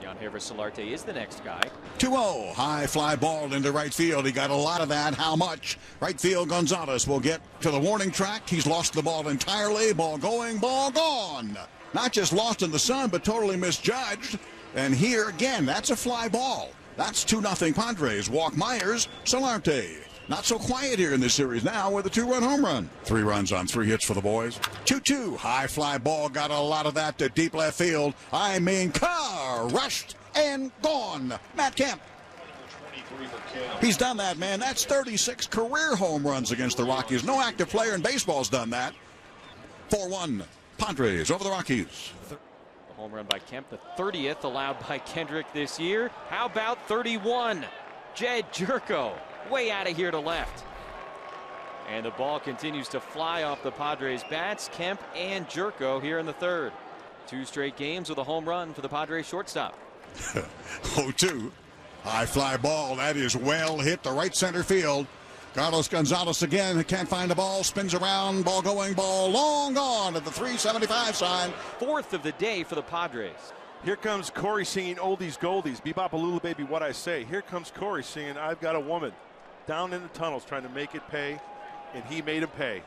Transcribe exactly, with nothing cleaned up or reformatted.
Yangervis Solarte is the next guy. two oh, high fly ball into right field. He got a lot of that. How much? Right field, Gonzalez will get to the warning track. He's lost the ball entirely. Ball going, ball gone. Not just lost in the sun, but totally misjudged. And here again, that's a fly ball. That's two nothing Padres. Walk Myers, Solarte. Not so quiet here in this series now with a two-run home run. Three runs on three hits for the boys. two two. High fly ball. Got a lot of that to deep left field. I mean, car rushed and gone. Matt Kemp. He's done that, man. That's thirty-six career home runs against the Rockies. No active player in baseball's done that. four one. Padres over the Rockies. The home run by Kemp, the thirtieth allowed by Kendrick this year. How about thirty-one? Jedd Gyorko. Way out of here to left, and the ball continues to fly off the Padres bats. Kemp and Gyorko here in the third. Two straight games with a home run for the Padres shortstop. oh two. High fly ball that is well hit to right center field. Carlos Gonzalez again can't find the ball, spins around, ball going, ball long gone at the three seventy-five sign. Fourth of the day for the Padres. Here comes Corey singing oldies goldies, bebop a lula baby, what I say. Here comes Corey singing I've Got a Woman. Down in the tunnels, trying to make it pay, and he made him pay.